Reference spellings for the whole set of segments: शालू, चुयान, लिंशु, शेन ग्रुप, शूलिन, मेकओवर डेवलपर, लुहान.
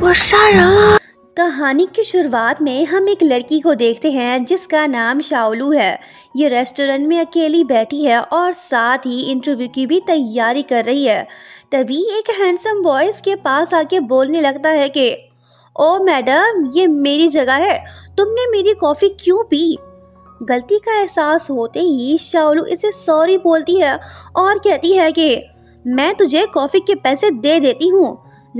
वो शालू। कहानी की शुरुआत में हम एक लड़की को देखते हैं जिसका नाम शालू है। ये रेस्टोरेंट में अकेली बैठी है और साथ ही इंटरव्यू की भी तैयारी कर रही है। तभी एक हैंडसम बॉय इसके पास आके बोलने लगता है कि ओ मैडम, ये मेरी जगह है, तुमने मेरी कॉफ़ी क्यों पी? गलती का एहसास होते ही शालू इसे सॉरी बोलती है और कहती है कि मैं तुझे कॉफ़ी के पैसे दे देती हूँ।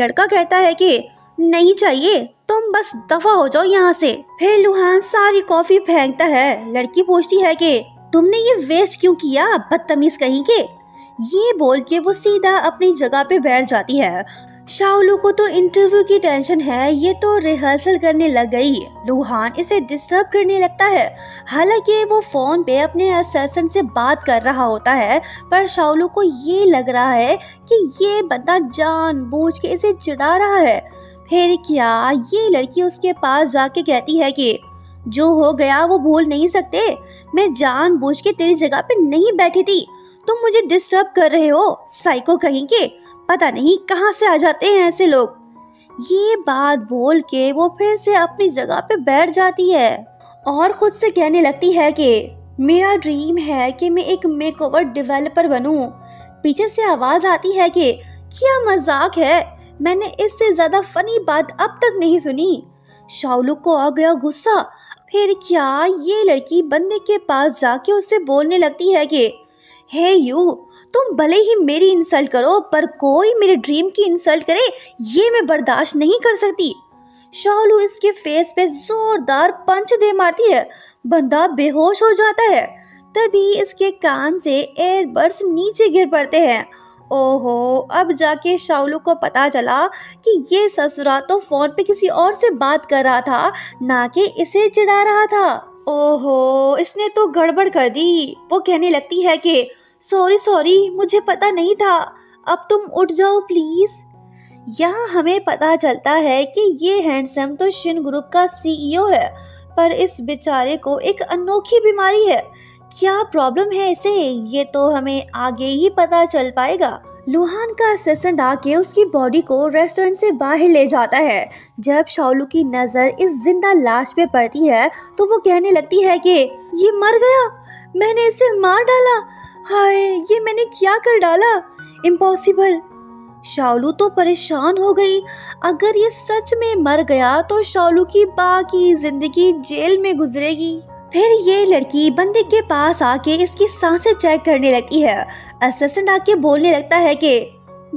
लड़का कहता है कि नहीं चाहिए, तुम बस दफा हो जाओ यहाँ से। फिर लुहान सारी कॉफ़ी फेंकता है। लड़की पूछती है कि तुमने ये वेस्ट क्यों किया, बदतमीज़ कहीं के। ये बोल के वो सीधा अपनी जगह पे बैठ जाती है। शालू को तो इंटरव्यू की टेंशन है, ये तो रिहर्सल करने लग गई। लुहान इसे डिस्टर्ब करने लगता है। हालांकि वो फ़ोन पे अपने असिस्टेंट से बात कर रहा होता है, पर शालू को ये लग रहा है कि ये बंदा जानबूझ के इसे चिढ़ा रहा है। फिर क्या ये लड़की उसके पास जाके कहती है कि जो हो गया वो भूल नहीं सकते, मैं जानबूझ के तेरी जगह पे नहीं बैठी थी, तुम मुझे डिस्टर्ब कर रहे हो, साइको कहीं के, पता नहीं कहाँ से आ जाते हैं ऐसे लोग। ये बात बोल के वो फिर से अपनी जगह पे बैठ जाती है और ख़ुद से कहने लगती है कि मेरा ड्रीम है कि मैं एक मेकओवर डेवलपर बनूं। पीछे से आवाज़ आती है कि क्या मजाक है, मैंने इससे ज़्यादा फनी बात अब तक नहीं सुनी। शालू को आ गया गुस्सा। फिर क्या ये लड़की बंदे के पास जाके उससे बोलने लगती है कि हे यू, तुम भले ही मेरी इंसल्ट करो पर कोई मेरे ड्रीम की इंसल्ट करे ये मैं बर्दाश्त नहीं कर सकती। शालू इसके फेस पे जोरदार पंच दे मारती है। बंदा बेहोश हो जाता है। तभी इसके कान से एयरबड्स नीचे गिर पड़ते हैं। ओहो, अब जाके शालू को पता चला कि ये ससुरा तो फ़ोन पे किसी और से बात कर रहा था, ना कि इसे चिढ़ा रहा था। ओहो, इसने तो गड़बड़ कर दी। वो कहने लगती है कि सॉरी मुझे पता नहीं था, अब तुम उठ जाओ प्लीज़। यहाँ हमें पता चलता है कि ये हैंडसम तो शेन ग्रुप का सीईओ है, पर इस बेचारे को एक अनोखी बीमारी है। क्या प्रॉब्लम है इसे, ये तो हमें आगे ही पता चल पाएगा। लुहान का असिस्टेंट आके उसकी बॉडी को रेस्टोरेंट से बाहर ले जाता है। जब शालू की नज़र इस जिंदा लाश पे पड़ती है तो वो कहने लगती है कि ये मर गया, मैंने इसे मार डाला, हाय ये मैंने क्या कर डाला, इम्पॉसिबल। शालू तो परेशान हो गई। अगर ये सच में मर गया तो शालू की बाकी जिंदगी जेल में गुजरेगी। फिर ये लड़की बंदे के पास आके इसकी सांसें चेक करने लगती है। असिस्टेंट आके बोलने लगता है कि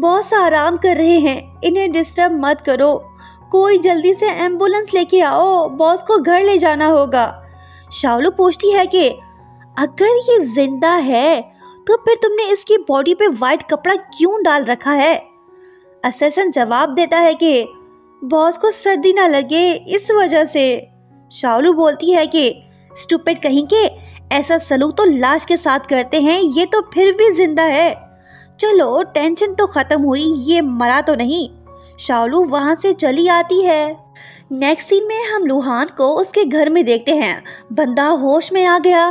बॉस आराम कर रहे हैं, इन्हें डिस्टर्ब मत करो, कोई जल्दी से एम्बुलेंस लेके आओ, बॉस को घर ले जाना होगा। शालू पूछती है कि अगर ये जिंदा है तो फिर तुमने इसकी बॉडी पे वाइट कपड़ा क्यों डाल रखा है? असिस्टेंट जवाब देता है कि बॉस को सर्दी ना लगे इस वजह से। शालू बोलती है कि स्टूपिड कहीं के, ऐसा सलूक तो लाश के साथ करते हैं, ये तो फिर भी जिंदा है। चलो टेंशन तो ख़त्म हुई, ये मरा तो नहीं। शालू वहाँ से चली आती है। नेक्स्ट सीन में हम लुहान को उसके घर में देखते हैं। बंदा होश में आ गया।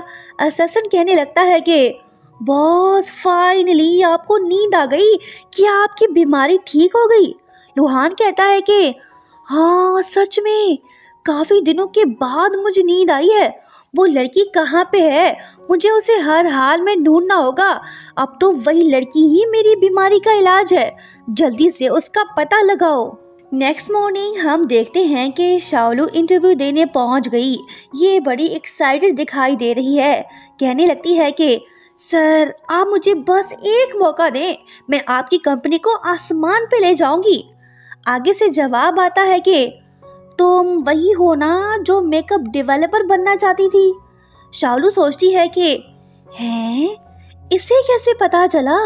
असिस्टेंट कहने लगता है कि बॉस फाइनली आपको नींद आ गई, क्या आपकी बीमारी ठीक हो गई? लुहान कहता है कि हाँ सच में, काफ़ी दिनों के बाद मुझे नींद आई है। वो लड़की कहाँ पे है, मुझे उसे हर हाल में ढूंढना होगा। अब तो वही लड़की ही मेरी बीमारी का इलाज है, जल्दी से उसका पता लगाओ। नेक्स्ट मॉर्निंग हम देखते हैं कि शालू इंटरव्यू देने पहुंच गई। ये बड़ी एक्साइटेड दिखाई दे रही है। कहने लगती है कि सर आप मुझे बस एक मौका दें, मैं आपकी कंपनी को आसमान पे ले जाऊंगी। आगे से जवाब आता है कि तुम वही हो ना जो मेकअप डेवलपर बनना चाहती थी। शालू सोचती है कि हैं, इसे कैसे पता चला?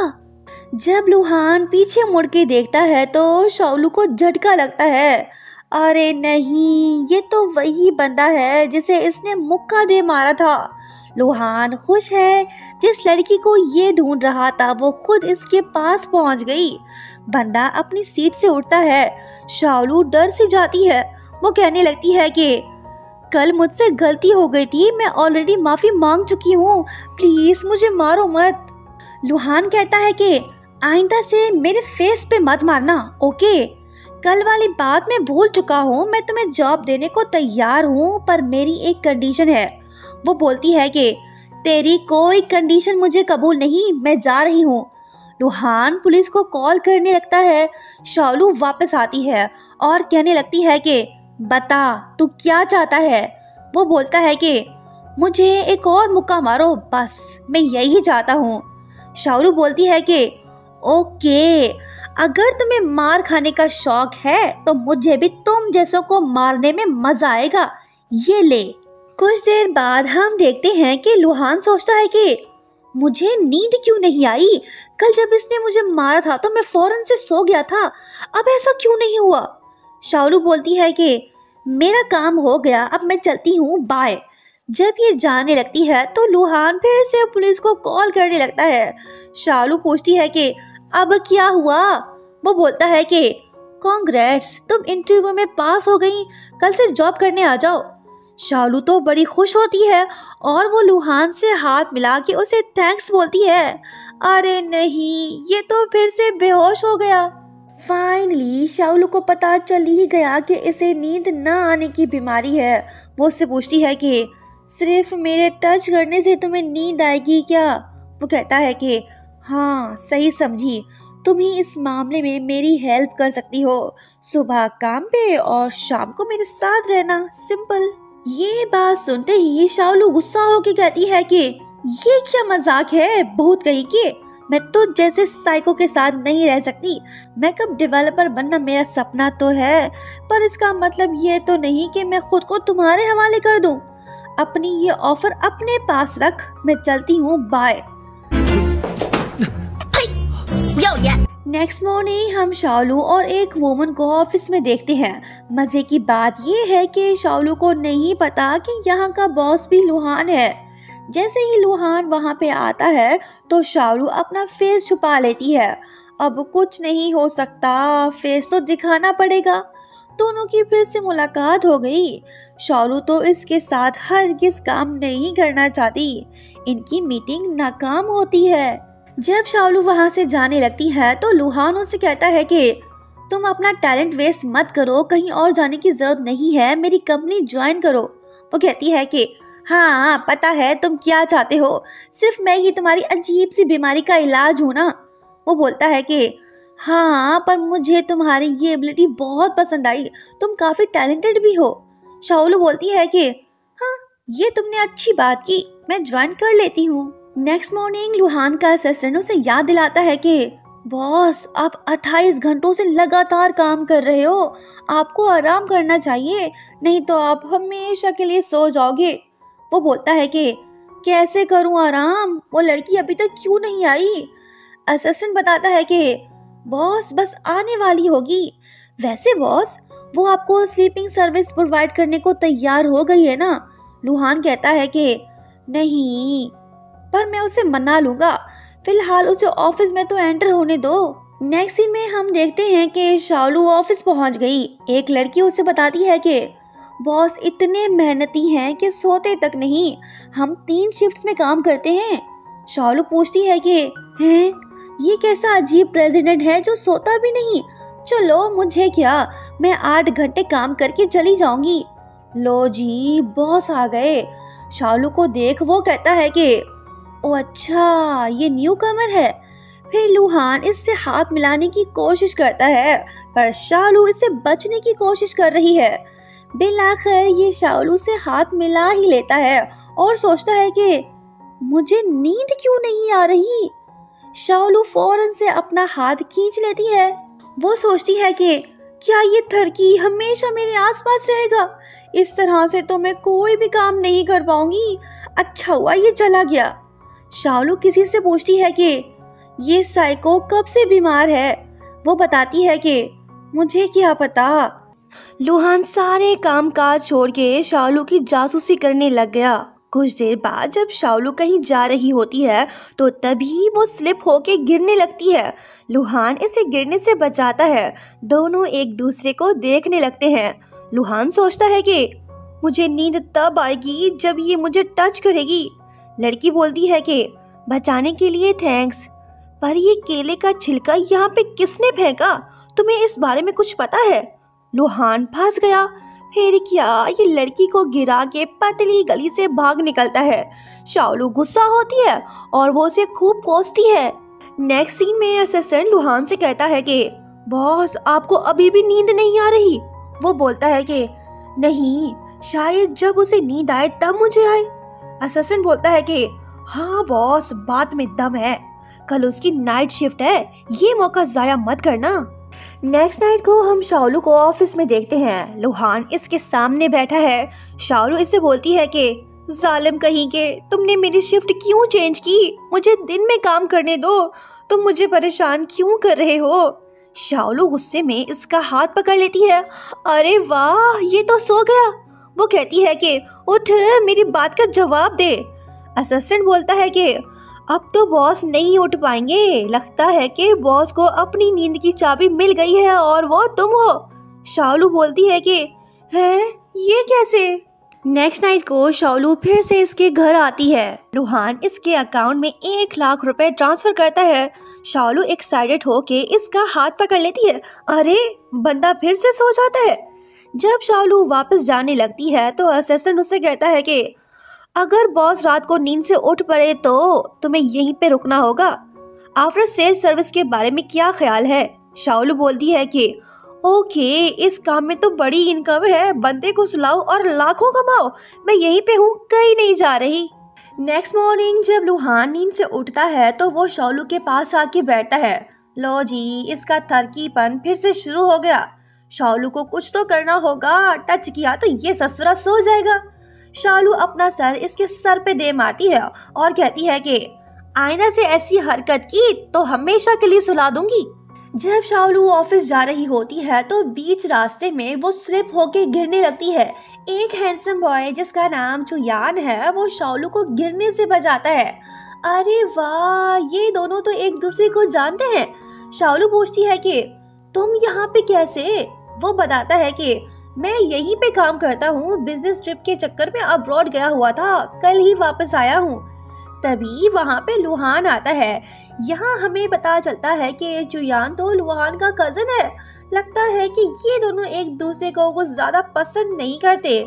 जब लुहान पीछे मुड़ के देखता है तो शालू को झटका लगता है। अरे नहीं, ये तो वही बंदा है जिसे इसने मुक्का दे मारा था। लुहान खुश है। जिस लड़की को ये ढूंढ रहा था वो खुद इसके पास पहुंच गई। बंदा अपनी सीट से उठता है। शालू डर से जाती है। वो कहने लगती है कि कल मुझसे गलती हो गई थी, मैं ऑलरेडी माफ़ी मांग चुकी हूँ, प्लीज़ मुझे मारो मत। लुहान कहता है कि आइंदा से मेरे फेस पे मत मारना, ओके? कल वाली बात मैं भूल चुका हूँ। मैं तुम्हें जॉब देने को तैयार हूँ, पर मेरी एक कंडीशन है। वो बोलती है कि तेरी कोई कंडीशन मुझे कबूल नहीं, मैं जा रही हूँ। लुहान पुलिस को कॉल करने लगता है। शालू वापस आती है और कहने लगती है कि बता तू क्या चाहता है। वो बोलता है कि मुझे एक और मुक्का मारो, बस मैं यही चाहता हूँ। शालू बोलती है कि ओके, अगर तुम्हें मार खाने का शौक है तो मुझे भी तुम जैसों को मारने में मज़ा आएगा, ये ले। कुछ देर बाद हम देखते हैं कि लुहान सोचता है कि मुझे नींद क्यों नहीं आई, कल जब इसने मुझे मारा था तो मैं फ़ौरन से सो गया था, अब ऐसा क्यों नहीं हुआ। शालू बोलती है कि मेरा काम हो गया, अब मैं चलती हूँ, बाय। जब ये जाने लगती है तो लुहान फिर से पुलिस को कॉल करने लगता है। शालू पूछती है कि अब क्या हुआ। वो बोलता है कि कांग्रेस, तुम इंटरव्यू में पास हो गई, कल से जॉब करने आ जाओ। शालू तो बड़ी खुश होती है और वो लुहान से हाथ मिला के उसे थैंक्स बोलती है। अरे नहीं, ये तो फिर से बेहोश हो गया। फाइनली शालू को पता चल ही गया कि इसे नींद ना आने की बीमारी है। वो उससे पूछती है कि सिर्फ मेरे टच करने से तुम्हें नींद आएगी क्या। वो कहता है कि हाँ, सही समझी, तुम ही इस मामले में मेरी हेल्प कर सकती हो। सुबह काम पे और शाम को मेरे साथ रहना, सिंपल। ये बात सुनते ही शालू गुस्सा होकर कहती है कि ये क्या मजाक है, बहुत कहीं के, मैं तो जैसे साइको के साथ नहीं रह सकती। मेकअप डेवलपर बनना मेरा सपना तो है, पर इसका मतलब ये तो नहीं कि मैं खुद को तुम्हारे हवाले कर दूं। अपनी ये ऑफर अपने पास रख, मैं चलती हूँ, बाय। नेक्स्ट मॉर्निंग हम शालू और एक वुमन को ऑफिस में देखते हैं। मज़े की बात यह है कि शालू को नहीं पता कि यहाँ का बॉस भी लुहान है। जैसे ही लुहान वहाँ पे आता है तो शालू अपना फेस छुपा लेती है। अब कुछ नहीं हो सकता, फेस तो दिखाना पड़ेगा। दोनों की फिर से मुलाकात हो गई। शालू तो इसके साथ हरगिज़ काम नहीं करना चाहती। इनकी मीटिंग नाकाम होती है। जब शालू वहाँ से जाने लगती है तो लुहान उसे कहता है कि तुम अपना टैलेंट वेस्ट मत करो, कहीं और जाने की ज़रूरत नहीं है, मेरी कंपनी ज्वाइन करो। वो कहती है कि हाँ, पता है तुम क्या चाहते हो, सिर्फ मैं ही तुम्हारी अजीब सी बीमारी का इलाज हूँ ना। वो बोलता है कि हाँ, पर मुझे तुम्हारी ये एबिलिटी बहुत पसंद आई, तुम काफ़ी टैलेंटेड भी हो। शालू बोलती है कि हाँ, ये तुमने अच्छी बात की, मैं ज्वाइन कर लेती हूँ। नेक्स्ट मॉर्निंग लुहान का असिस्टेंट उसे याद दिलाता है कि बॉस, आप 28 घंटों से लगातार काम कर रहे हो, आपको आराम करना चाहिए, नहीं तो आप हमेशा के लिए सो जाओगे। वो बोलता है कि कैसे करूं आराम, वो लड़की अभी तक क्यों नहीं आई। असिस्टेंट बताता है कि बॉस बस आने वाली होगी। वैसे बॉस, वो आपको स्लीपिंग सर्विस प्रोवाइड करने को तैयार हो गई है ना। लुहान कहता है कि नहीं, पर मैं उसे मना लूँगा, फिलहाल उसे ऑफिस में तो एंटर होने दो। नेक्स्ट सीन में हम देखते हैं कि शालू ऑफिस पहुंच गई। एक लड़की उसे बताती है कि बॉस इतने मेहनती हैं कि सोते तक नहीं, हम 3 शिफ्ट्स में काम करते हैं। शालू पूछती है कि हैं, ये कैसा अजीब प्रेसिडेंट है जो सोता भी नहीं, चलो मुझे क्या, मैं 8 घंटे काम करके चली जाऊँगी। लो जी, बॉस आ गए। शालू को देख वो कहता है कि ओ अच्छा, ये न्यू कमर है। फिर लुहान इससे हाथ मिलाने की कोशिश करता है, पर शालू इससे बचने की कोशिश कर रही है। बिलाखिर ये शालू से हाथ मिला ही लेता है और सोचता है कि मुझे नींद क्यों नहीं आ रही। शालू फौरन से अपना हाथ खींच लेती है। वो सोचती है कि क्या ये थरकी हमेशा मेरे आसपास रहेगा, इस तरह से तो मैं कोई भी काम नहीं कर पाऊंगी, अच्छा हुआ ये चला गया। शालू किसी से पूछती है कि ये साइको कब से बीमार है। वो बताती है कि मुझे क्या पता। लुहान सारे कामकाज छोड़ के शालू की जासूसी करने लग गया। कुछ देर बाद जब शालू कहीं जा रही होती है तो तभी वो स्लिप होके गिरने लगती है। लुहान इसे गिरने से बचाता है। दोनों एक दूसरे को देखने लगते हैं। लुहान सोचता है कि मुझे नींद तब आएगी जब ये मुझे टच करेगी। लड़की बोलती है कि बचाने के लिए थैंक्स। पर ये केले का छिलका यहाँ पे किसने फेंका? तुम्हें इस बारे में कुछ पता है? लुहान फंस गया। फिर क्या, ये लड़की को गिरा के पतली गली से भाग निकलता है। शालू गुस्सा होती है और वो उसे खूब कोसती है। नेक्स्ट सीन में असिस्टेंट लुहान से कहता है कि बॉस आपको अभी भी नींद नहीं आ रही। वो बोलता है कि नहीं, शायद जब उसे नींद आए तब मुझे आए। असिस्टेंट बोलता है कि हाँ बॉस, बात में दम है, कल उसकी नाइट शिफ्ट है, ये मौका जाया मत करना। नेक्स्ट नाइट को हम शालू को ऑफिस में देखते हैं। लुहान इसके सामने बैठा है। शालू इससे बोलती है कि जालिम कहीं के, तुमने मेरी शिफ्ट क्यों चेंज की? मुझे दिन में काम करने दो, तुम मुझे परेशान क्यों कर रहे हो? शालू गुस्से में इसका हाथ पकड़ लेती है। अरे वाह, ये तो सो गया। वो कहती है कि उठ, मेरी बात का जवाब दे। असिस्टेंट बोलता है कि अब तो बॉस नहीं उठ पाएंगे, लगता है कि बॉस को अपनी नींद की चाबी मिल गई है और वो तुम हो। शालू बोलती है कि है, ये कैसे? नेक्स्ट नाइट को शालू फिर से इसके घर आती है। लुहान इसके अकाउंट में 1,00,000 रुपए ट्रांसफर करता है। शालू एक्साइटेड होके इसका हाथ पकड़ लेती है। अरे, बंदा फिर से सो जाता है। जब शालू वापस जाने लगती है तो असिस्टेंट उससे कहता है कि अगर बॉस रात को नींद से उठ पड़े तो तुम्हें यहीं पे रुकना होगा। आफ्टर सेल सर्विस के बारे में क्या ख्याल है? शालू बोलती है कि ओके, इस काम में तो बड़ी इनकम है, बंदे को सुलाओ और लाखों कमाओ, मैं यहीं पे हूँ, कहीं नहीं जा रही। नेक्स्ट मॉर्निंग जब लुहान नींद से उठता है तो वो शालू के पास आके बैठता है। लो जी, इसका थरकीपन फिर से शुरू हो गया। शालू को कुछ तो करना होगा, टच किया तो ये ससुरा सो जाएगा। शालू अपना सर इसके सर पे दे मारती है और कहती है कि आईना से ऐसी हरकत की तो हमेशा के लिए सुला दूंगी। जब शालू ऑफिस जा रही होती है तो बीच रास्ते में वो स्लिप होके गिरने लगती है। एक हैंडसम बॉय जिसका नाम चुयान है, वो शालू को गिरने से बचाता है। अरे वाह, ये दोनों तो एक दूसरे को जानते हैं। शालू पूछती है कि तुम यहाँ पे कैसे? वो बताता है कि मैं यहीं पे काम करता हूँ, बिजनेस ट्रिप के चक्कर में अब्रॉड गया हुआ था, कल ही वापस आया हूँ। तभी वहाँ पे लुहान आता है। यहाँ हमें पता चलता है कि चुयान तो लुहान का कज़न है। लगता है कि ये दोनों एक दूसरे को कुछ ज़्यादा पसंद नहीं करते।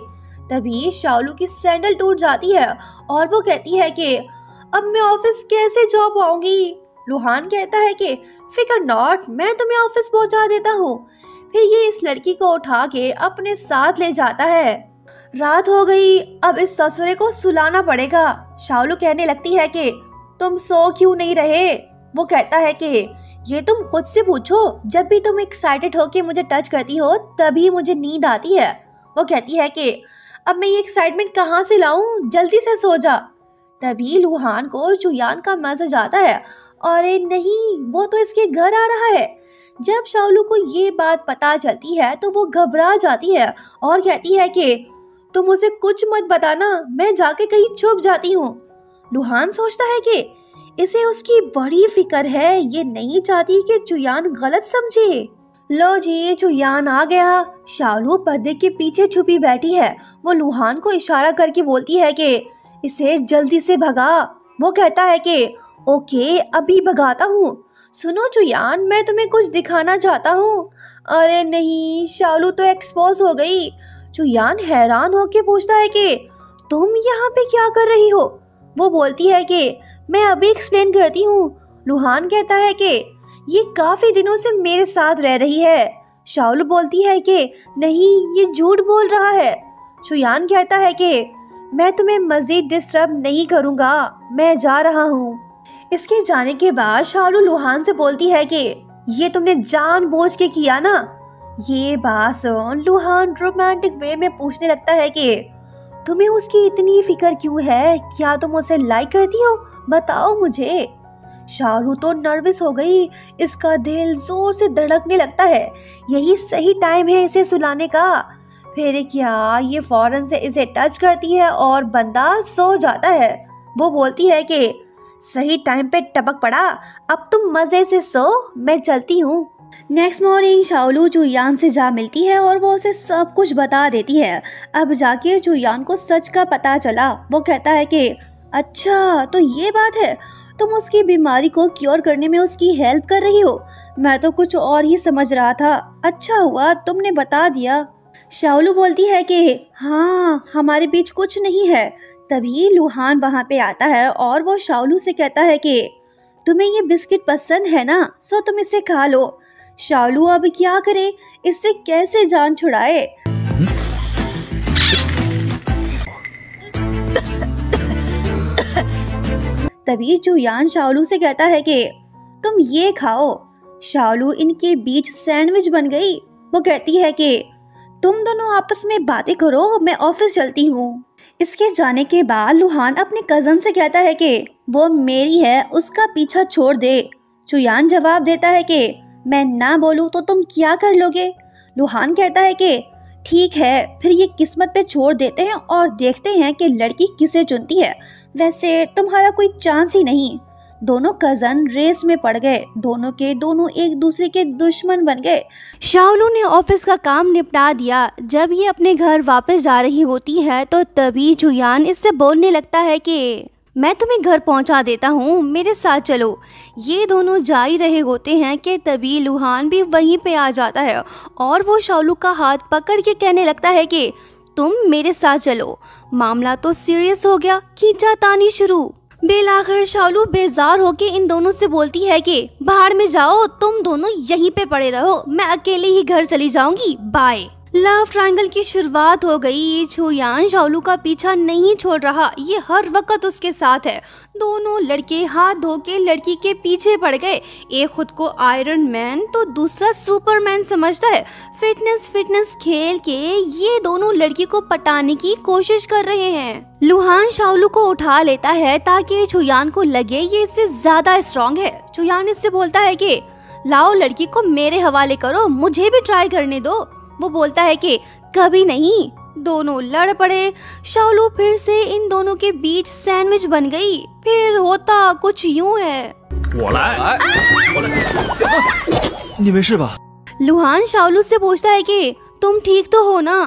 तभी शालू की सैंडल टूट जाती है और वो कहती है कि अब मैं ऑफिस कैसे जा पाऊँगी? लुहान कहता है कि फिकर नॉट, मैं तुम्हें ऑफिस पहुँचा देता हूँ। फिर ये इस लड़की को उठा के अपने साथ ले जाता है। रात हो गई, अब इस ससुरे को सुलाना पड़ेगा। शालू कहने लगती है कि तुम सो क्यों नहीं रहे? वो कहता है कि ये तुम खुद से पूछो, जब भी तुम एक्साइटेड होके मुझे टच करती हो तभी मुझे नींद आती है। वो कहती है कि अब मैं ये एक्साइटमेंट कहाँ से लाऊं, जल्दी से सो जा। तभी लुहान को चुयान का मैसेज आता है। अरे नहीं, वो तो इसके घर आ रहा है। जब शालू को ये बात पता चलती है तो वो घबरा जाती है और कहती है कि तुम उसे कुछ मत बताना, मैं जाके कहीं छुप जाती हूँ। लुहान सोचता है कि इसे उसकी बड़ी फिक्र है, ये नहीं चाहती कि चुयान गलत समझे। लो जी, चुयान आ गया। शालू पर्दे के पीछे छुपी बैठी है। वो लुहान को इशारा करके बोलती है कि इसे जल्दी से भगा। वो कहता है कि ओके, अभी भगाता हूँ। सुनो चुयान, मैं तुम्हें कुछ दिखाना चाहता हूँ। अरे नहीं, शालू तो एक्सपोज हो गई। चुयान हैरान होके पूछता है कि तुम यहाँ पे क्या कर रही हो? वो बोलती है कि मैं अभी एक्सप्लेन करती हूँ। लुहान कहता है कि ये काफ़ी दिनों से मेरे साथ रह रही है। शालू बोलती है कि नहीं, ये झूठ बोल रहा है। चुयान कहता है कि मैं तुम्हें मज़ीद डिस्टर्ब नहीं करूँगा, मैं जा रहा हूँ। इसके जाने के बाद शालू लुहान से बोलती है कि ये तुमने जानबूझ के किया ना। ये बात सुन लुहान रोमांटिक वे में पूछने लगता है कि तुम्हें उसकी इतनी फिक्र क्यों है? क्या तुम उसे लाइक करती हो? बताओ मुझे। शालू तो नर्वस हो गई, इसका दिल जोर से धड़कने लगता है। यही सही टाइम है इसे सुलाने का। फिर क्या, ये फौरन से इसे टच करती है और बंदा सो जाता है। वो बोलती है कि सही टाइम पे टपक पड़ा, अब तुम मज़े से सो, मैं चलती हूँ। नेक्स्ट मॉर्निंग शालू चुयान से जा मिलती है और वो उसे सब कुछ बता देती है। अब जाके चुयान को सच का पता चला। वो कहता है कि अच्छा, तो ये बात है, तुम उसकी बीमारी को क्योर करने में उसकी हेल्प कर रही हो। मैं तो कुछ और ही समझ रहा था, अच्छा हुआ तुमने बता दिया। शालू बोलती है कि हाँ हमारे बीच कुछ नहीं है। तभी लुहान वहाँ पे आता है और वो शालू से कहता है कि तुम्हें ये बिस्किट पसंद है ना, सो तुम इसे खा लो। शालू अब क्या करे, इससे कैसे जान छुड़ाए। तभी चुयान शालू से कहता है कि तुम ये खाओ। शालू इनके बीच सैंडविच बन गई। वो कहती है कि तुम दोनों आपस में बातें करो, मैं ऑफिस चलती हूँ। इसके जाने के बाद लुहान अपने कज़न से कहता है कि वो मेरी है, उसका पीछा छोड़ दे। चुयान जवाब देता है कि मैं ना बोलूँ तो तुम क्या कर लोगे। लुहान कहता है कि ठीक है, फिर ये किस्मत पे छोड़ देते हैं और देखते हैं कि लड़की किसे चुनती है, वैसे तुम्हारा कोई चांस ही नहीं। दोनों कज़न रेस में पड़ गए, दोनों के दोनों एक दूसरे के दुश्मन बन गए। शालू ने ऑफिस का काम निपटा दिया। जब ये अपने घर वापस जा रही होती है तो तभी चुयान इससे बोलने लगता है कि मैं तुम्हें घर पहुंचा देता हूँ, मेरे साथ चलो। ये दोनों जा ही रहे होते हैं कि तभी लुहान भी वहीं पे आ जाता है और वो शालू का हाथ पकड़ के कहने लगता है कि तुम मेरे साथ चलो। मामला तो सीरियस हो गया, खींचातानी शुरू। बेलाखिर शालू बेजार होके इन दोनों से बोलती है कि बाहर में जाओ, तुम दोनों यहीं पे पड़े रहो, मैं अकेले ही घर चली जाऊंगी, बाय। लव ट्रायंगल की शुरुआत हो गई। ये चुयान शालू का पीछा नहीं छोड़ रहा, ये हर वक्त उसके साथ है। दोनों लड़के हाथ धो के लड़की के पीछे पड़ गए। एक खुद को आयरन मैन तो दूसरा सुपरमैन समझता है। फिटनेस खेल के ये दोनों लड़की को पटाने की कोशिश कर रहे हैं। लुहान शालू को उठा लेता है ताकि चुयान को लगे ये इससे ज्यादा स्ट्रॉन्ग है। चुयान इससे बोलता है कि लाओ लड़की को मेरे हवाले करो, मुझे भी ट्राई करने दो। वो बोलता है कि कभी नहीं। दोनों लड़ पड़े। शालू फिर से इन दोनों के बीच सैंडविच बन गई। फिर होता कुछ यूं है। लुहान शालू से पूछता है कि तुम ठीक तो हो ना।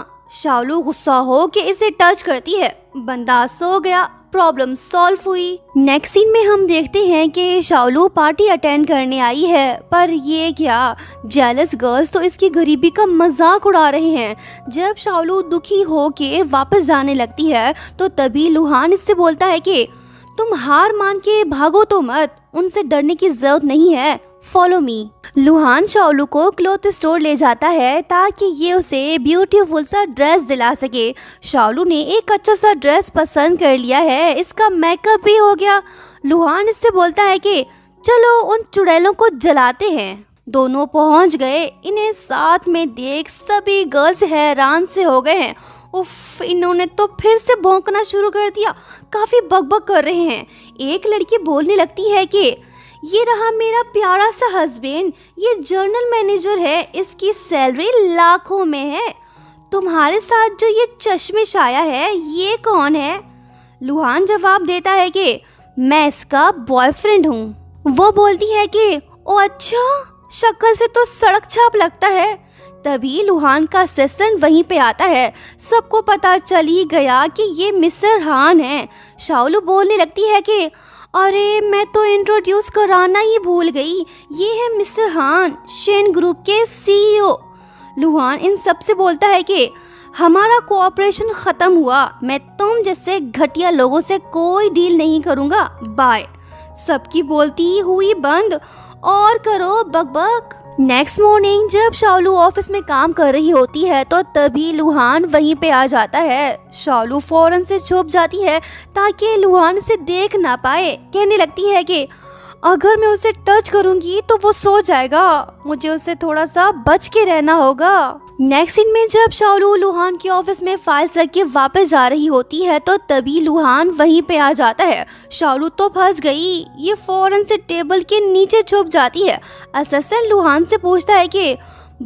शालू गुस्सा हो के इसे टच करती है, बंदा सो गया। प्रॉब्लम सॉल्व हुई। नेक्स्ट सीन में हम देखते हैं कि शालू पार्टी अटेंड करने आई है, पर ये क्या जेलस गर्ल्स तो इसकी गरीबी का मजाक उड़ा रहे हैं। जब शालू दुखी हो के वापस जाने लगती है तो तभी लुहान इससे बोलता है कि तुम हार मान के भागो तो मत, उनसे डरने की जरूरत नहीं है, फॉलो मी। लुहान शालू को क्लोथ स्टोर ले जाता है ताकि ये उसे ब्यूटीफुल सा ड्रेस दिला सके। शालू ने एक अच्छा सा ड्रेस पसंद कर लिया है, इसका मेकअप भी हो गया। लुहान इससे बोलता है कि चलो उन चुड़ैलों को जलाते हैं। दोनों पहुंच गए। इन्हें साथ में देख सभी गर्ल्स हैरान से हो गए हैं। उफ, इन्होंने तो फिर से भौंकना शुरू कर दिया, काफ़ी बकबक कर रहे हैं। एक लड़की बोलने लगती है कि ये रहा मेरा प्यारा सा हस्बैंड, ये जर्नल मैनेजर है, इसकी सैलरी लाखों में है। तुम्हारे साथ जो ये चश्मिश आया है ये कौन है। लुहान जवाब देता है कि मैं इसका बॉयफ्रेंड हूँ। वो बोलती है कि ओ अच्छा, शक्ल से तो सड़क छाप लगता है। तभी लुहान का असिस्टेंट वहीं पे आता है। सबको पता चल ही गया कि ये मिस्टर हान है। शालू बोलने लगती है कि अरे मैं तो इंट्रोड्यूस कराना ही भूल गई, ये है मिस्टर हान, शेन ग्रुप के सीईओ। लुहान इन सब से बोलता है कि हमारा कोऑपरेशन ख़त्म हुआ, मैं तुम जैसे घटिया लोगों से कोई डील नहीं करूँगा, बाय। सबकी बोलती हुई बंद और करो बकबक। नेक्स्ट मॉर्निंग जब शालू ऑफिस में काम कर रही होती है तो तभी लुहान वहीं पे आ जाता है। शालू फौरन से छुप जाती है ताकि लुहान से देख ना पाए। कहने लगती है कि अगर मैं उसे टच करूंगी तो वो सो जाएगा, मुझे उससे थोड़ा सा बच के रहना होगा। नेक्स्ट सीन में जब शालू लुहान के ऑफिस में फाइल्स रख के वापस जा रही होती है तो तभी लुहान वहीं पे आ जाता है। शालू तो फंस गई, ये फौरन से टेबल के नीचे छुप जाती है। असिस्टेंट लुहान से पूछता है कि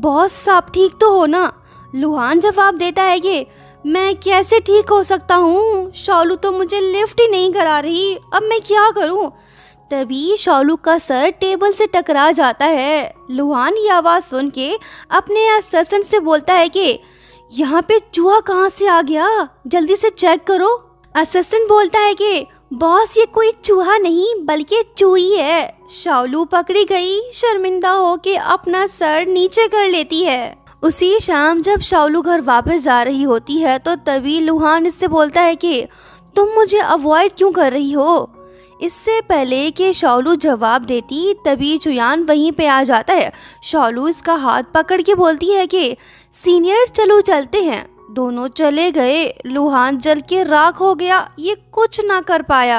बॉस साहब ठीक तो हो ना। लुहान जवाब देता है कि मैं कैसे ठीक हो सकता हूँ, शालू तो मुझे लिफ्ट ही नहीं करा रही, अब मैं क्या करूँ। तभी शालू का सर टेबल से टकरा जाता है। लुहान ये आवाज़ सुन के अपने असिस्टेंट से बोलता है कि यहाँ पे चूहा कहाँ से आ गया, जल्दी से चेक करो। असिस्टेंट बोलता है कि बॉस, ये कोई चूहा नहीं बल्कि चूही है। शालू पकड़ी गई, शर्मिंदा होके अपना सर नीचे कर लेती है। उसी शाम जब शालू घर वापस जा रही होती है तो तभी लुहान इससे बोलता है कि तुम मुझे अवॉइड क्यों कर रही हो। इससे पहले कि शालू जवाब देती तभी चुयान वहीं पे आ जाता है। शालू इसका हाथ पकड़ के बोलती है कि सीनियर चलो चलते हैं। दोनों चले गए। लुहान जल के राख हो गया, ये कुछ ना कर पाया।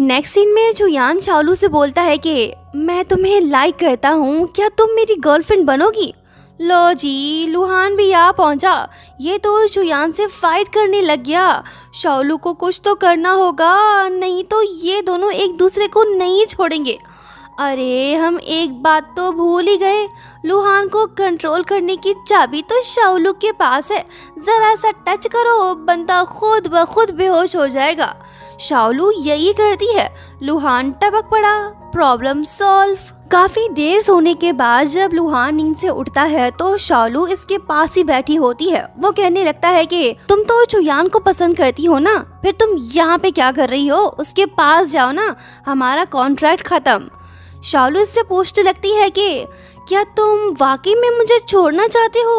नेक्स्ट सीन में चुयान शालू से बोलता है कि मैं तुम्हें लाइक करता हूँ, क्या तुम मेरी गर्लफ्रेंड बनोगी। लो जी, लुहान भी यहाँ पहुँचा। ये तो चुयान से फाइट करने लग गया। शालू को कुछ तो करना होगा, नहीं तो ये दोनों एक दूसरे को नहीं छोड़ेंगे। अरे हम एक बात तो भूल ही गए, लुहान को कंट्रोल करने की चाबी तो शालू के पास है। ज़रा सा टच करो, बंदा खुद ब खुद बेहोश हो जाएगा। शालू यही करती है। लुहान टपक पड़ा। Problem solve. काफ़ी देर सोने के बाद जब लुहान नींद से उठता है तो शालू इसके पास ही बैठी होती है। वो कहने लगता है कि तुम तो चुयान को पसंद करती हो ना, फिर तुम यहाँ पे क्या कर रही हो, उसके पास जाओ ना, हमारा कॉन्ट्रैक्ट ख़त्म। शालू इससे पूछने लगती है कि क्या तुम वाकई में मुझे छोड़ना चाहते हो।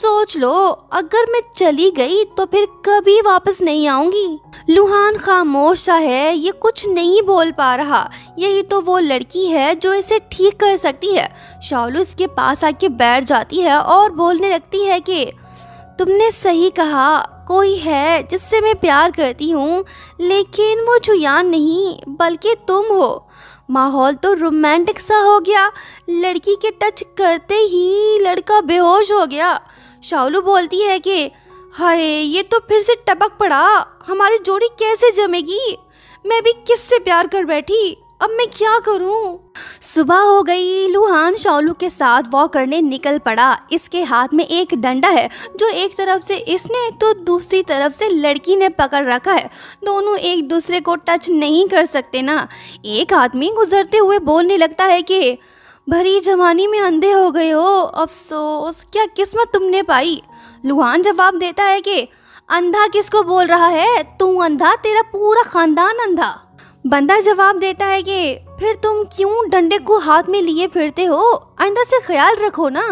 सोच लो, अगर मैं चली गई तो फिर कभी वापस नहीं आऊँगी। लुहान खामोश सा है, ये कुछ नहीं बोल पा रहा। यही तो वो लड़की है जो इसे ठीक कर सकती है। शालू इसके पास आके बैठ जाती है और बोलने लगती है कि तुमने सही कहा, कोई है जिससे मैं प्यार करती हूँ, लेकिन वो चुयान नहीं बल्कि तुम हो। माहौल तो रोमांटिक सा हो गया। लड़की के टच करते ही लड़का बेहोश हो गया। शालू बोलती है कि हाय, ये तो फिर से टपक पड़ा, हमारी जोड़ी कैसे जमेगी, मैं भी किससे प्यार कर बैठी, अब मैं क्या करूं। सुबह हो गई। लुहान शालू के साथ वॉक करने निकल पड़ा। इसके हाथ में एक डंडा है जो एक तरफ से इसने तो दूसरी तरफ से लड़की ने पकड़ रखा है। दोनों एक दूसरे को टच नहीं कर सकते ना। एक आदमी गुजरते हुए बोलने लगता है कि भरी जवानी में अंधे हो गए हो, अफसोस क्या किस्मत तुमने पाई। लुहान जवाब देता है कि अंधा किसको बोल रहा है, तू अंधा, तेरा पूरा खानदान अंधा। बंदा जवाब देता है कि फिर तुम क्यों डंडे को हाथ में लिए फिरते हो, आइंदा से ख्याल रखो ना।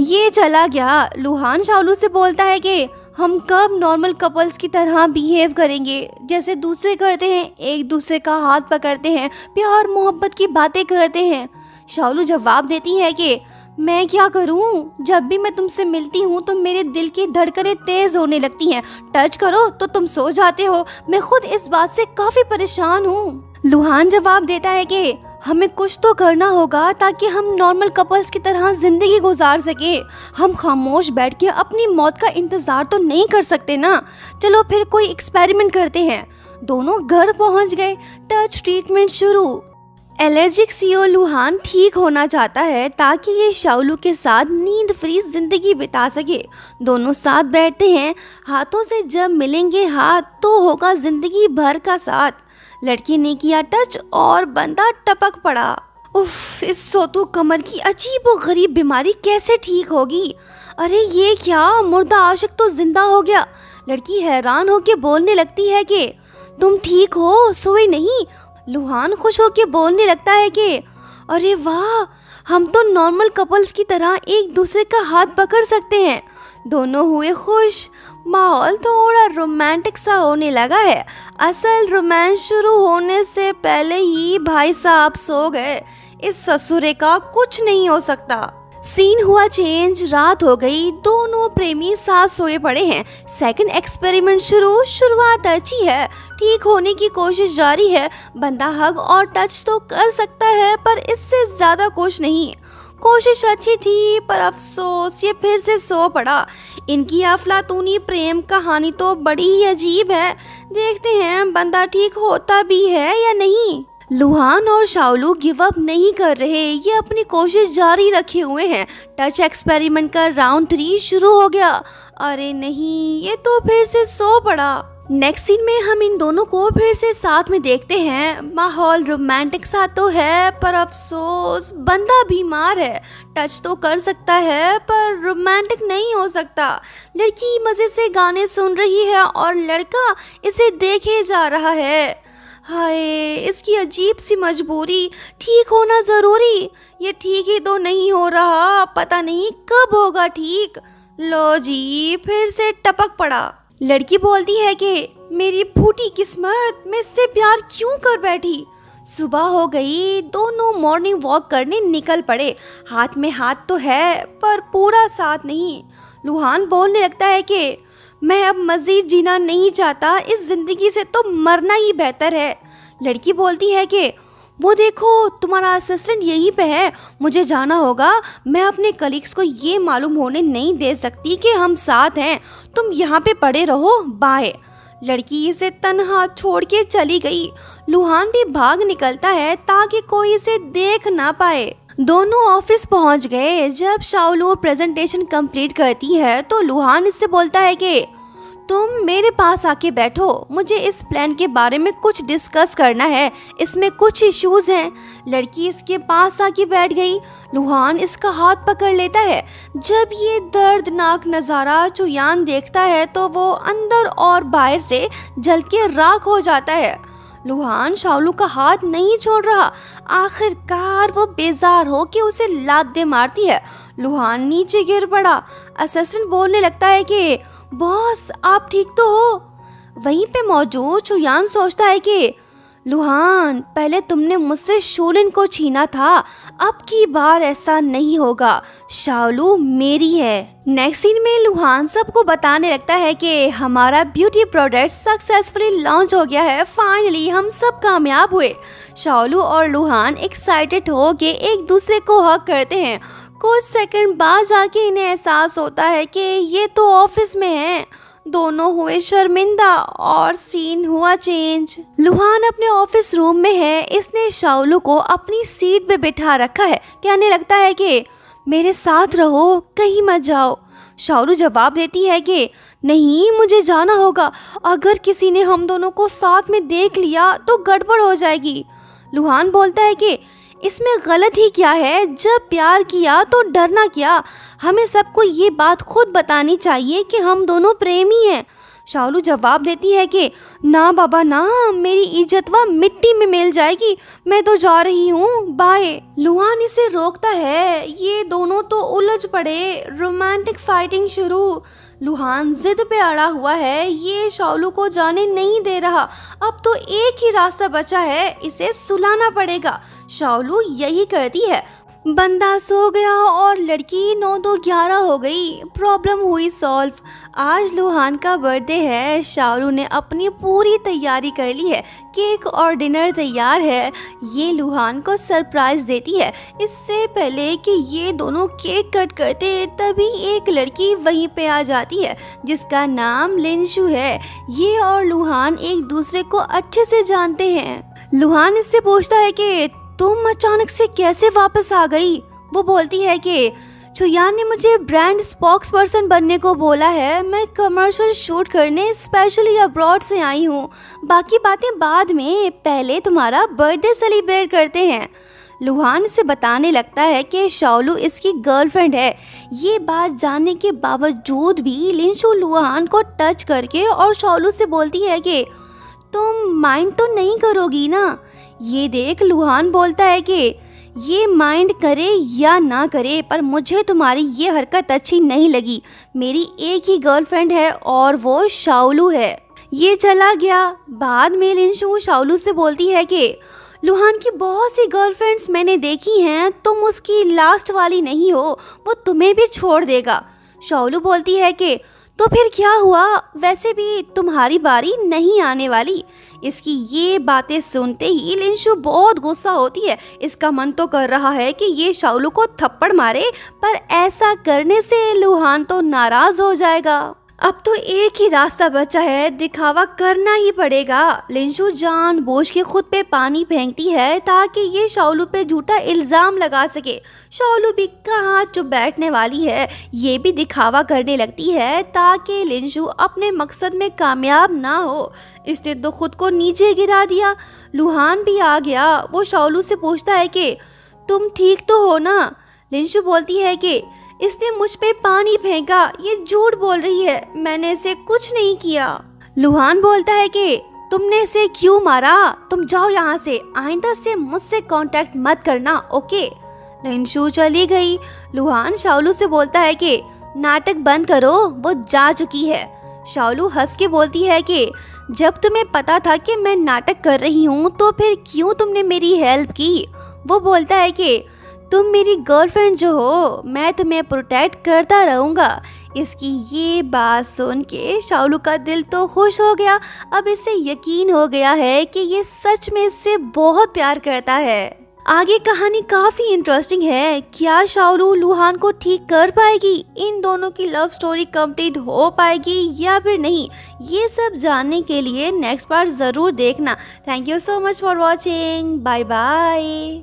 ये चला गया। लुहान शालू से बोलता है कि हम कब नॉर्मल कपल्स की तरह बिहेव करेंगे, जैसे दूसरे करते हैं, एक दूसरे का हाथ पकड़ते हैं, प्यार मोहब्बत की बातें करते हैं। शालू जवाब देती है कि मैं क्या करूं, जब भी मैं तुमसे मिलती हूं तो मेरे दिल की धड़कनें तेज़ होने लगती हैं, टच करो तो तुम सो जाते हो, मैं खुद इस बात से काफ़ी परेशान हूं। लुहान जवाब देता है कि हमें कुछ तो करना होगा ताकि हम नॉर्मल कपल्स की तरह ज़िंदगी गुजार सकें। हम खामोश बैठ के अपनी मौत का इंतज़ार तो नहीं कर सकते ना, चलो फिर कोई एक्सपेरिमेंट करते हैं। दोनों घर पहुँच गए। टच ट्रीटमेंट शुरू। एलर्जिक सीओ लुहान ठीक होना चाहता है ताकि ये शालू के साथ नींद फ्री ज़िंदगी बिता सके। दोनों साथ बैठते हैं। हाथों से जब मिलेंगे हाथ तो होगा ज़िंदगी भर का साथ। लड़की ने किया टच और बंदा टपक पड़ा। उफ, इस सोतू कमर की अजीब व गरीब बीमारी कैसे ठीक होगी। अरे ये क्या, मुर्दा आशिक तो जिंदा हो गया। लड़की हैरान होकर बोलने लगती है कि तुम ठीक हो, सोए नहीं। लुहान खुश होकर बोलने लगता है कि अरे वाह, हम तो नॉर्मल कपल्स की तरह एक दूसरे का हाथ पकड़ सकते हैं। दोनों हुए खुश। माहौल थोड़ा रोमांटिक सा होने लगा है। असल रोमांस शुरू होने से पहले ही भाई साहब सो गए। इस ससुरे का कुछ नहीं हो सकता। सीन हुआ चेंज। रात हो गई। दोनों प्रेमी साथ सोए पड़े हैं। सेकंड एक्सपेरिमेंट शुरू। शुरुआत अच्छी है, ठीक होने की कोशिश जारी है। बंदा हग और टच तो कर सकता है पर इससे ज़्यादा कुछ नहीं। कोशिश अच्छी थी पर अफसोस ये फिर से सो पड़ा। इनकी अफलातूनी प्रेम कहानी तो बड़ी ही अजीब है। देखते हैं बंदा ठीक होता भी है या नहीं। लुहान और शालू गिव अप नहीं कर रहे, ये अपनी कोशिश जारी रखे हुए हैं। टच एक्सपेरिमेंट का राउंड 3 शुरू हो गया। अरे नहीं, ये तो फिर से सो पड़ा। नेक्स्ट सीन में हम इन दोनों को फिर से साथ में देखते हैं। माहौल रोमांटिक सा तो है पर अफसोस बंदा बीमार है। टच तो कर सकता है पर रोमांटिक नहीं हो सकता। लड़की मज़े से गाने सुन रही है और लड़का इसे देखे जा रहा है। हाय, इसकी अजीब सी मजबूरी, ठीक होना ज़रूरी। ये ठीक ही तो नहीं हो रहा, पता नहीं कब होगा ठीक। लो जी, फिर से टपक पड़ा। लड़की बोलती है कि मेरी फूटी किस्मत, मैं इससे प्यार क्यों कर बैठी। सुबह हो गई, दोनों मॉर्निंग वॉक करने निकल पड़े। हाथ में हाथ तो है पर पूरा साथ नहीं। लुहान बोलने लगता है कि मैं अब मज़ीद जीना नहीं चाहता, इस ज़िंदगी से तो मरना ही बेहतर है। लड़की बोलती है कि वो देखो, तुम्हारा असिस्टेंट यहीं पे है, मुझे जाना होगा। मैं अपने कलीग्स को ये मालूम होने नहीं दे सकती कि हम साथ हैं। तुम यहाँ पे पड़े रहो, बाय। लड़की इसे तन्हा छोड़ के चली गई। लुहान भी भाग निकलता है ताकि कोई इसे देख ना पाए। दोनों ऑफिस पहुँच गए। जब शालू प्रेजेंटेशन कंप्लीट करती है तो लुहान इससे बोलता है कि तुम मेरे पास आके बैठो, मुझे इस प्लान के बारे में कुछ डिस्कस करना है, इसमें कुछ इश्यूज़ हैं। लड़की इसके पास आके बैठ गई। लुहान इसका हाथ पकड़ लेता है। जब ये दर्दनाक नज़ारा चुयान देखता है तो वो अंदर और बाहर से जल के राख हो जाता है। लुहान शालू का हाथ नहीं छोड़ रहा। आखिरकार वो बेजार हो के उसे लातें मारती है। लुहान नीचे गिर पड़ा। असिस्टेंट बोलने लगता है कि बॉस, आप ठीक तो हो। वहीं पे मौजूद चुयान सोचता है कि लुहान, पहले तुमने मुझसे शूलिन को छीना था, अब की बार ऐसा नहीं होगा, शालू मेरी है। नेक्स्ट सीन में लुहान सबको बताने लगता है कि हमारा ब्यूटी प्रोडक्ट सक्सेसफुली लॉन्च हो गया है, फाइनली हम सब कामयाब हुए। शालू और लुहान एक्साइटेड हो के एक दूसरे को हग करते हैं। कुछ सेकंड बाद जाके इन्हें एहसास होता है कि ये तो ऑफिस में हैं। दोनों हुए शर्मिंदा और सीन हुआ चेंज। लुहान अपने ऑफिस रूम में है। इसने शालू को अपनी सीट पे बिठा रखा है, कहने लगता है कि मेरे साथ रहो, कहीं मत जाओ। शालू जवाब देती है कि नहीं, मुझे जाना होगा, अगर किसी ने हम दोनों को साथ में देख लिया तो गड़बड़ हो जाएगी। लुहान बोलता है कि इसमें गलत ही क्या है, जब प्यार किया तो डरना क्या। हमें सबको ये बात खुद बतानी चाहिए कि हम दोनों प्रेमी हैं। शालू जवाब देती है कि ना बाबा ना, मेरी इज्जत वह मिट्टी में मिल जाएगी, मैं तो जा रही हूँ, बाय। लुहान इसे रोकता है। ये दोनों तो उलझ पड़े, रोमांटिक फाइटिंग शुरू। लुहान जिद पे अड़ा हुआ है, ये शालू को जाने नहीं दे रहा। अब तो एक ही रास्ता बचा है, इसे सुलाना पड़ेगा। शालू यही करती है। बंदा सो गया और लड़की 9-2-11 हो गई। प्रॉब्लम हुई सॉल्व। आज लुहान का बर्थडे है। शालू ने अपनी पूरी तैयारी कर ली है, केक और डिनर तैयार है। ये लुहान को सरप्राइज़ देती है। इससे पहले कि ये दोनों केक कट करते तभी एक लड़की वहीं पे आ जाती है जिसका नाम लिंशु है। ये और लुहान एक दूसरे को अच्छे से जानते हैं। लुहान इससे पूछता है कि तुम अचानक से कैसे वापस आ गई। वो बोलती है कि चुयान ने मुझे ब्रांड स्पॉक्स पर्सन बनने को बोला है, मैं कमर्शियल शूट करने स्पेशली अब्रॉड से आई हूँ, बाकी बातें बाद में, पहले तुम्हारा बर्थडे सेलिब्रेट करते हैं। लुहान से बताने लगता है कि शालू इसकी गर्लफ्रेंड है। ये बात जानने के बावजूद भी लिंशु लुहान को टच करके और शालू से बोलती है कि तुम माइंड तो नहीं करोगी ना। ये देख लुहान बोलता है कि ये माइंड करे या ना करे पर मुझे तुम्हारी ये हरकत अच्छी नहीं लगी। मेरी एक ही गर्लफ्रेंड है और वो शालू है। ये चला गया। बाद में लिंशु शालू से बोलती है कि लुहान की बहुत सी गर्लफ्रेंड्स मैंने देखी हैं, तुम उसकी लास्ट वाली नहीं हो, वो तुम्हें भी छोड़ देगा। शालू बोलती है कि तो फिर क्या हुआ, वैसे भी तुम्हारी बारी नहीं आने वाली। इसकी ये बातें सुनते ही लिंशु बहुत गुस्सा होती है। इसका मन तो कर रहा है कि ये शालू को थप्पड़ मारे, पर ऐसा करने से लुहान तो नाराज़ हो जाएगा। अब तो एक ही रास्ता बचा है, दिखावा करना ही पड़ेगा। लिंशु जानबूझ के खुद पे पानी फेंकती है ताकि ये शालू पे झूठा इल्ज़ाम लगा सके। शालू भी कहाँ चुप बैठने वाली है, ये भी दिखावा करने लगती है ताकि लिंशु अपने मकसद में कामयाब ना हो। इसने तो खुद को नीचे गिरा दिया। लुहान भी आ गया। वो शालू से पूछता है कि तुम ठीक तो हो ना। लिंशु बोलती है कि इसने मुझ पे पानी फेंका, ये झूठ बोल रही है, मैंने इसे कुछ नहीं किया। लुहान बोलता है कि तुमने इसे क्यों मारा? तुम जाओ यहाँ से, आइंदा से मुझसे कांटेक्ट मत करना, ओके? लिंशु चली गई। लुहान शालू से बोलता है कि नाटक बंद करो, वो जा चुकी है। शालू हंस के बोलती है कि जब तुम्हें पता था कि मैं नाटक कर रही हूँ तो फिर क्यों तुमने मेरी हेल्प की? वो बोलता है कि तुम मेरी गर्लफ्रेंड जो हो, मैं तुम्हें प्रोटेक्ट करता रहूँगा। इसकी ये बात सुन के शालू का दिल तो खुश हो गया। अब इसे यकीन हो गया है कि ये सच में इससे बहुत प्यार करता है। आगे कहानी काफ़ी इंटरेस्टिंग है। क्या शालू लुहान को ठीक कर पाएगी? इन दोनों की लव स्टोरी कंप्लीट हो पाएगी या फिर नहीं? ये सब जानने के लिए नेक्स्ट पार्ट ज़रूर देखना। Thank you so much for watching. Bye bye.